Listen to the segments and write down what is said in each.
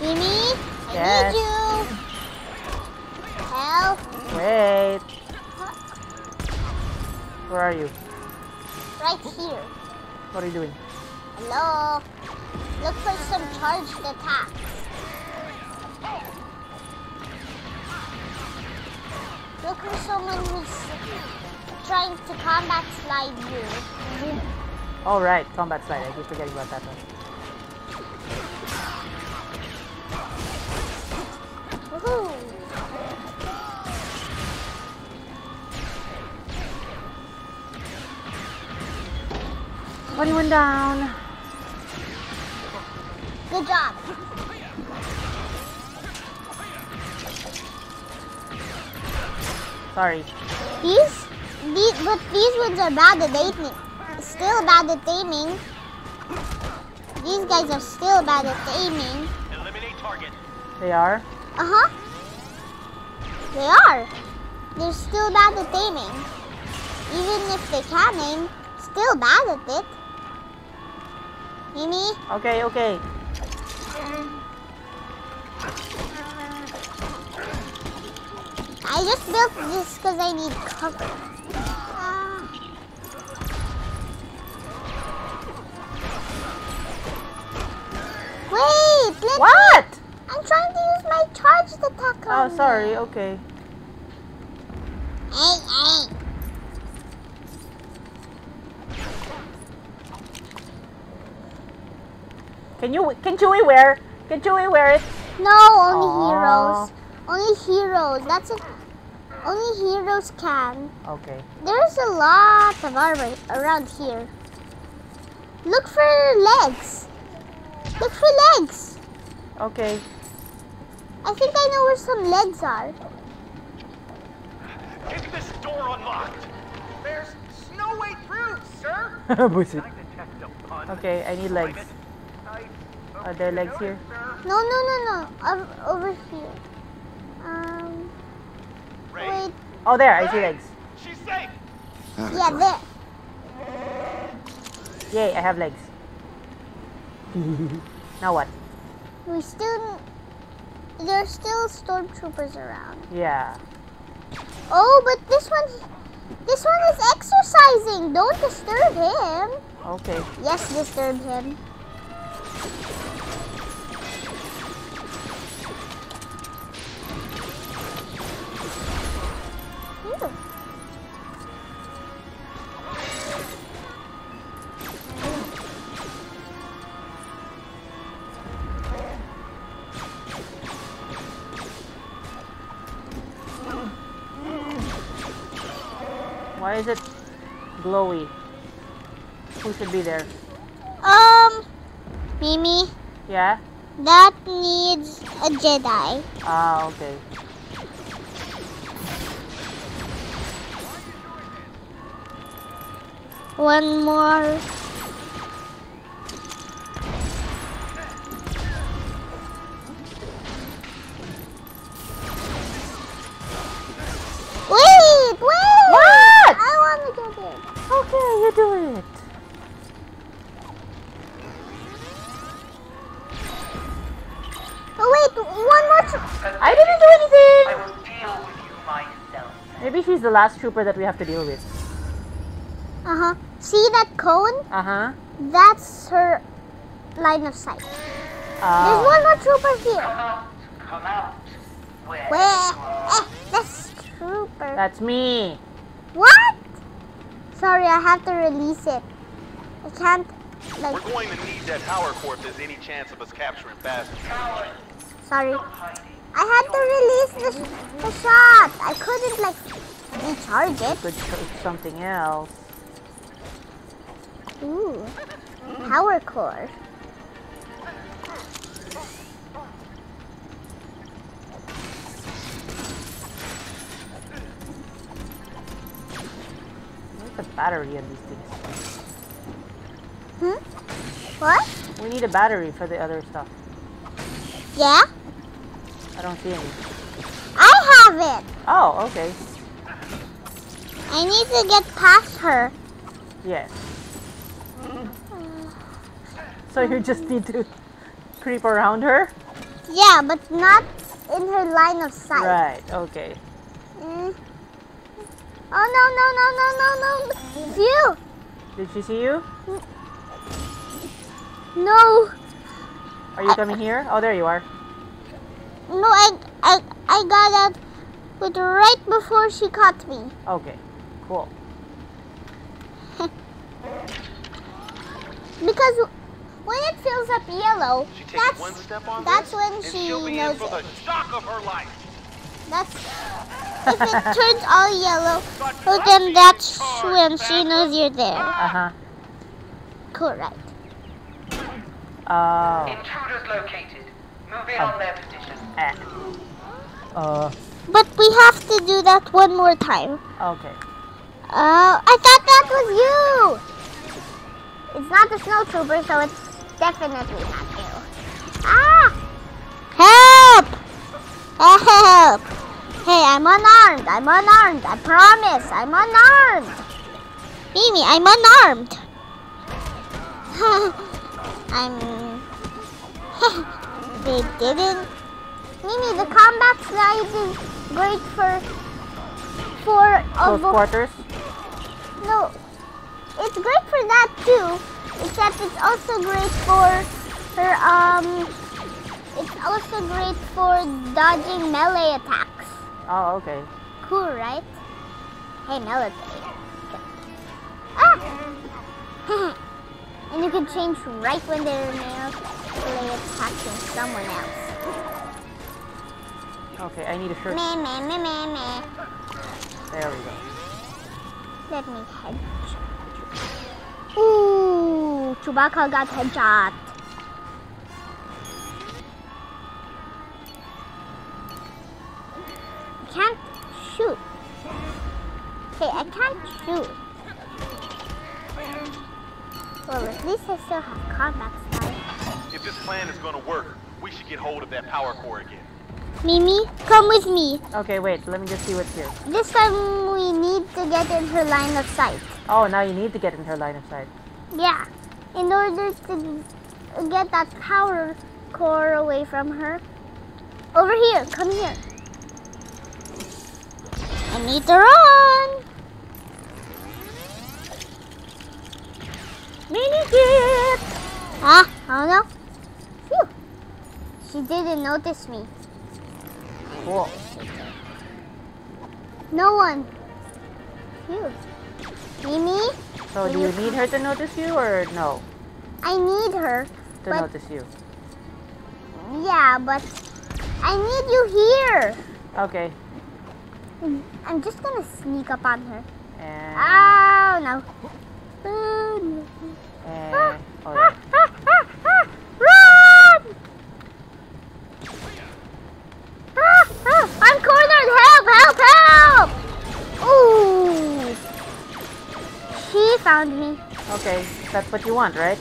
Mimi, yes. I need you. Help. Wait. Where are you? Right here. What are you doing? Hello. Look for some charged attacks. Look for someone who's trying to combat slide you. All right, combat slide. I keep forgetting about that one. Woohoo! Anyone down. Good job. Sorry. But these ones are bad at aiming. Still bad at aiming. These guys are still bad at aiming. Eliminate target. They are? Uh-huh. They are. They're still bad at aiming. Even if they can aim, still bad at it. Mimi? Okay, okay. I just built this because I need cover. Wait! What? I'm trying to use my charged attack on. Oh, sorry. Okay. Hey, hey. Can Chewie wear it? No, only heroes. Only heroes. That's it. Only heroes can. Okay. There's a lot of armor around here. Look for legs. Look for legs. Okay. I think I know where some legs are. Get this door unlocked. There's no way through, sir. Okay, I need legs. Are there legs here? No, no, no, no. Over here. Wait. Oh, there. I see legs. She's safe. Yeah, there. Yay, I have legs. Now what? We still... There's still stormtroopers around. Yeah. Oh, but this one is exercising. Don't disturb him. Okay. Yes, disturb him. Why is it glowy? Who should be there? Mimi? Yeah? That needs a Jedi. Ah, okay. One more. She's the last trooper that we have to deal with. Uh-huh. See that cone? Uh-huh. That's her line of sight. There's one more trooper here. Come out. Where? That's trooper. That's me. What? Sorry, I have to release it. I can't, like... We're going to need that power core if there's any chance of us capturing Phasma. Sorry. I had to release the shot. I couldn't, like... Recharge it. Could charge something else. Ooh, power core. Where's the battery on these things? Hmm? What? We need a battery for the other stuff. Yeah? I don't see any. I have it! Oh, okay. I need to get past her. Yes. So you just need to creep around her? Yeah, but not in her line of sight. Right, okay. Oh no, no, no, no, no, no. It's you. Did she see you? No. Are you coming here? Oh, there you are. No, I got out with right before she caught me. Okay, cool. Because when it fills up yellow, that's one step on that's this, when she knows in for the shock of her life. That's if it turns all yellow, well then that's when she knows you're there. Uh huh. Correct. Intruders located. Move in on their position. But we have to do that one more time. Okay. Oh, I thought that was you. It's not the snow trooper, so it's definitely not you. Ah! Help! Help! Hey, I'm unarmed. I'm unarmed. I promise. I'm unarmed. Mimi, I'm unarmed. They didn't. Mimi, the combat slide is great for close quarters. No, it's great for that too. Except it's also great for her, it's also great for dodging melee attacks. Oh, okay. Cool, right? Hey, melee. Ah! And you can change right when they're melee attacking someone else. Okay, I need a shirt. Meh, meh, meh, meh, meh. There we go. Let me headshot. Ooh! Chewbacca got headshot. I can't shoot. Okay, I can't shoot. Well, at least I still have combat style. If this plan is going to work, we should get hold of that power core again. Mimi, come with me. Okay, wait. Let me just see what's here. This time we need to get in her line of sight. Oh, now you need to get in her line of sight. Yeah. In order to get that power core away from her. Over here, come here. I need to run. Minikit! Ah, oh no. Phew. She didn't notice me. Cool. No one. Phew. Mimi? So do you need her to notice you or no? I need her to notice you. Yeah, but I need you here. Okay. I'm just gonna sneak up on her. And oh no. And ah, oh, yeah. Run! I'm cornered! Help! Help! Help! Ooh! She found me. Okay, that's what you want, right?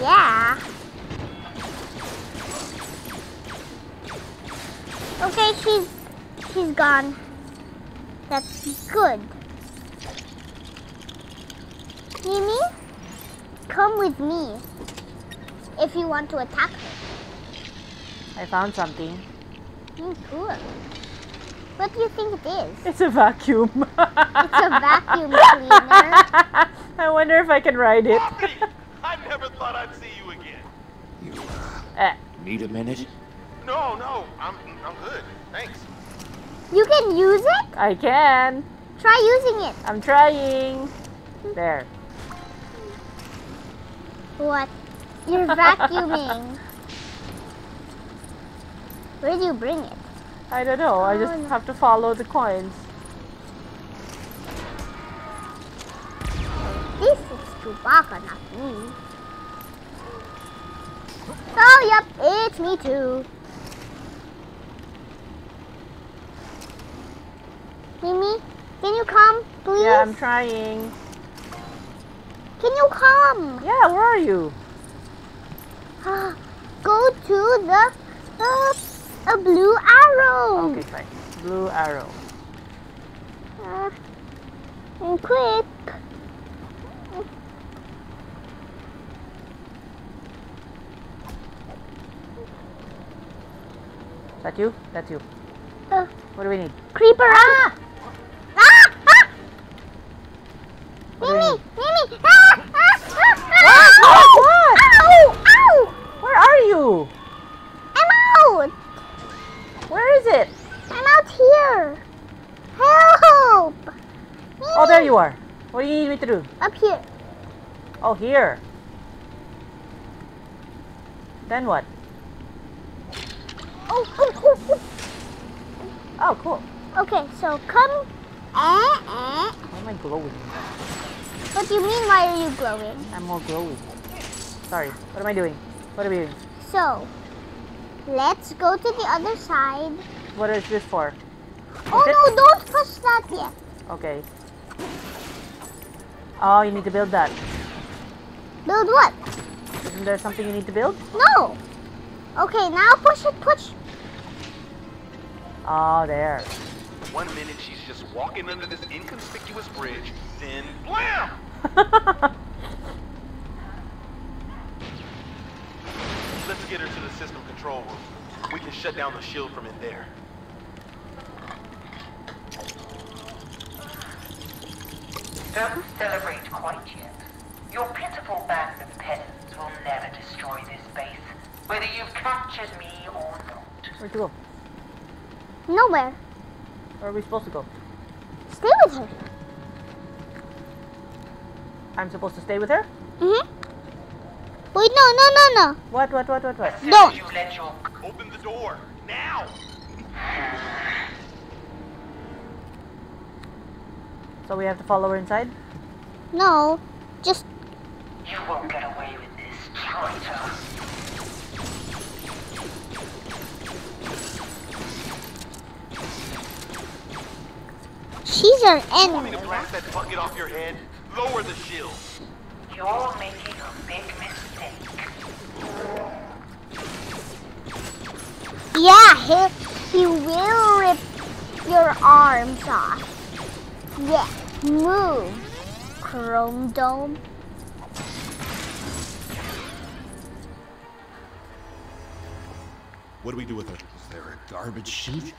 Yeah. Okay, she's gone. That's good. Mimi, come with me if you want to attack her. I found something. Cool. What do you think it is? It's a vacuum. It's a vacuum cleaner. I wonder if I can ride it. I never thought I'd see you again. You need a minute? No, no, I'm good. Thanks. You can use it? I can. Try using it. I'm trying. There. What? You're vacuuming. Where do you bring it? I don't know, I just have to follow the coins. This is Chewbacca, not me. Oh, yep, it's me too. Mimi, can you come, please? Yeah, I'm trying. Can you come? Yeah, where are you? Go to the... a blue arrow. Okay, fine. Blue arrow. And quick. Is that you? That's you. What do we need? Creeper! Ah! Ah! Ah! Mimi! Mimi! Ah! Ah! Ah! Ah! Oh, what? Ow! Ow! Where are you? I'm out! Where is it? I'm out here. Help! Mimi. Oh, there you are. What do you need me to do? Up here. Oh, here. Then what? Oh, oh, oh, oh. Oh, cool. Okay, so come. Why am I glowing? What do you mean, why are you glowing? I'm more glowing. Sorry, what am I doing? What are we doing? So, let's go to the other side. What is this for? Oh, no, don't push that yet. Okay. Oh, you need to build that. Build what? Isn't there something you need to build? No. Okay, now push it, push. Oh, there. 1 minute she's just walking under this inconspicuous bridge, then blam! Let's get her to the system control room. We can shut down the shield from in there. Don't celebrate quite yet. Your pitiful band of peasants will never destroy this base, whether you've captured me or not. Where'd you go? Nowhere. Where are we supposed to go? Stay with her. I'm supposed to stay with her? Mm-hmm. Wait, no, no, no, no. What? Don't. You let your... Open the door, now! So we have to follow her inside? No, just... You won't get away with this, traitor. She's our enemy. You want me to blast that bucket off your head? Lower the shield. You're making a big mistake. Yeah, he will rip your arms off. Yeah, move, Chrome Dome. What do we do with her? Is there a garbage chute?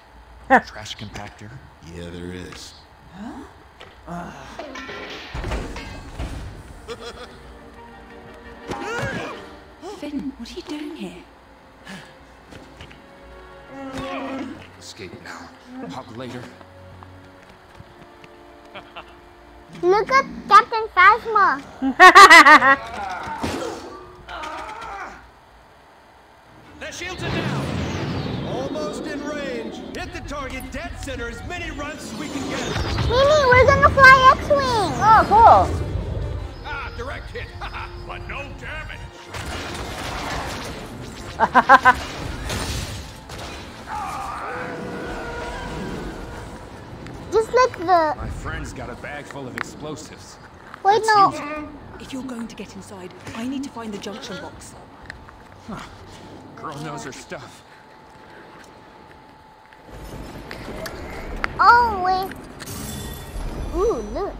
Trash compactor? Yeah, there is. Huh? Finn, what are you doing here? Escape now. Pop later. Look up Captain Phasma. The shields are down. Almost in range. Hit the target dead center as many runs as we can get. Mimi, we're gonna fly X Wing. Oh, cool. Ah, direct hit. But no damage. Just like the. My friend's got a bag full of explosives. Wait, no. If you're going to get inside, I need to find the junction box. Huh. Girl knows her stuff. Oh, wait. Ooh, look.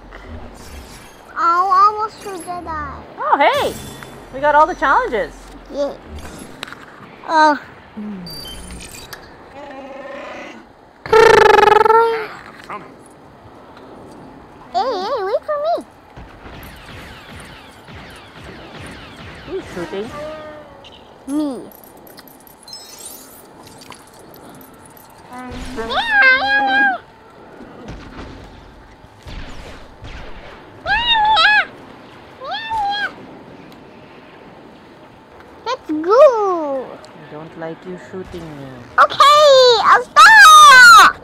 Oh, almost through Jedi. Oh, hey. We got all the challenges. Yeah. Oh. Hey, wait for me. Who's shooting? Me. Yeah. Let's go. I don't like you shooting me. Okay, I'll stop.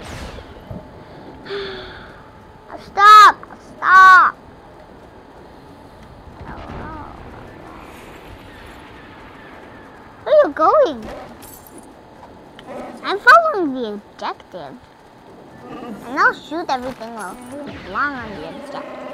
I'll stop. Where are you going? I'm following the objective. And I'll shoot everything while long on the objective.